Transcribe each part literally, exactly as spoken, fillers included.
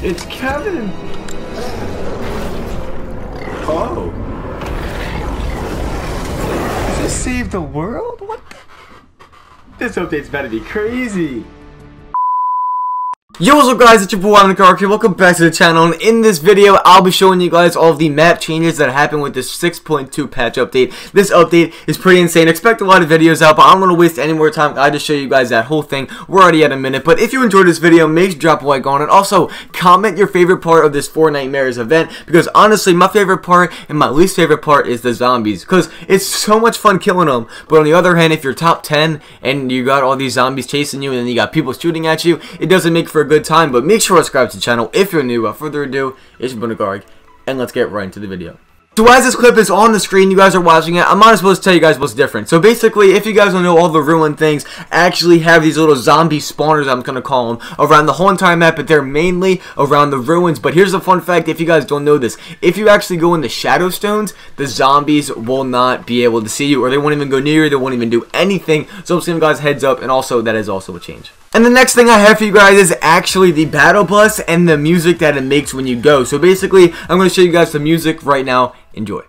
It's Kevin! Oh. Does this save the world? What the? This update's about to be crazy! Yo, what's up guys, it's your boy NickArg here, welcome back to the channel, and in this video I'll be showing you guys all of the map changes that happened with this six point two patch update. This update is pretty insane, expect a lot of videos out, but I don't want to waste any more time. I just show you guys that whole thing, we're already at a minute, but if you enjoyed this video, make sure to drop a like on it. Also, comment your favorite part of this Fortnite Nightmares event, because honestly, my favorite part and my least favorite part is the zombies, because it's so much fun killing them, but on the other hand, if you're top ten, and you got all these zombies chasing you, and then you got people shooting at you, it doesn't make for a good time. But make sure to subscribe to the channel if you're new. Without further ado, it's Bunagard, and let's get right into the video. So as this clip is on the screen, you guys are watching it, I'm not supposed to tell you guys what's different. So basically, if you guys don't know, all the ruined things actually have these little zombie spawners, I'm going to call them, around the whole entire map, but they're mainly around the ruins. But here's a fun fact, if you guys don't know this, if you actually go in the shadow stones, the zombies will not be able to see you, or they won't even go near you, they won't even do anything. So I'm just giving you guys a heads up, and also that is also a change. And the next thing I have for you guys is actually the battle bus and the music that it makes when you go. So basically, I'm going to show you guys the music right now. Enjoy.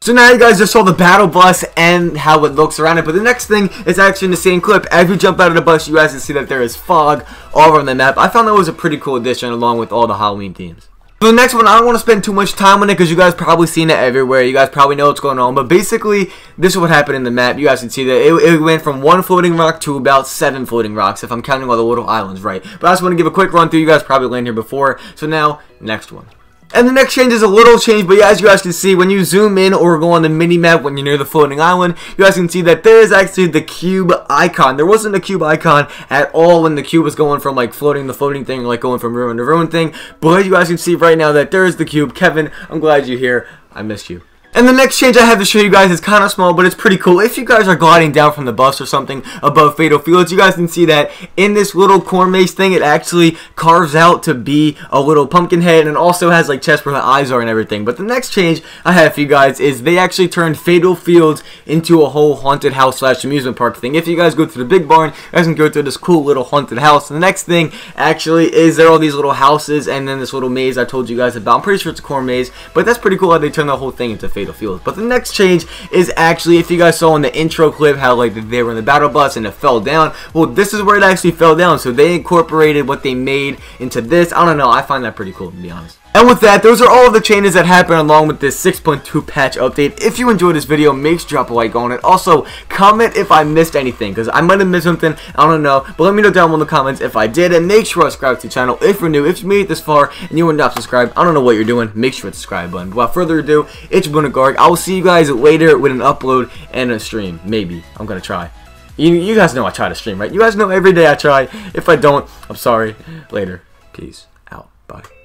So now you guys just saw the battle bus and how it looks around it, but the next thing is actually in the same clip. As we jump out of the bus, you guys can see that there is fog all around the map. I found that was a pretty cool addition along with all the Halloween themes. So the next one, I don't want to spend too much time on it because you guys probably seen it everywhere. You guys probably know what's going on, but basically, this is what happened in the map. You guys can see that it, it went from one floating rock to about seven floating rocks, if I'm counting all the little islands right. But I just want to give a quick run through. You guys probably landed here before. So now, next one. And the next change is a little change, but as you guys can see, when you zoom in or go on the mini-map when you're near the floating island, you guys can see that there is actually the cube icon. There wasn't a cube icon at all when the cube was going from like floating to floating thing, or like going from ruin to ruin thing, but you guys can see right now that there is the cube. Kevin, I'm glad you're here. I missed you. And the next change I have to show you guys is kind of small, but it's pretty cool. If you guys are gliding down from the bus or something above Fatal Fields, you guys can see that in this little corn maze thing, it actually carves out to be a little pumpkin head, and also has like chests where the eyes are and everything. But the next change I have for you guys is they actually turned Fatal Fields into a whole haunted house slash amusement park thing. If you guys go through the big barn, you guys can go through this cool little haunted house. And the next thing actually is there are all these little houses, and then this little maze I told you guys about. I'm pretty sure it's a corn maze, but that's pretty cool how they turned the whole thing into Fatal Fields. But the next change is actually, if you guys saw in the intro clip how like they were in the battle bus and it fell down, well this is where it actually fell down, so they incorporated what they made into this. I don't know, I find that pretty cool to be honest. And with that, those are all of the changes that happened along with this six point two patch update. If you enjoyed this video, make sure to drop a like on it. Also, comment if I missed anything, because I might have missed something, I don't know. But let me know down below in the comments if I did. And make sure to subscribe to the channel if you're new. If you made it this far and you are not subscribed, I don't know what you're doing. Make sure to subscribe button. Without further ado, it's your NickArg. I will see you guys later with an upload and a stream. Maybe. I'm going to try. You, you guys know I try to stream, right? You guys know every day I try. If I don't, I'm sorry. Later. Peace out. Bye.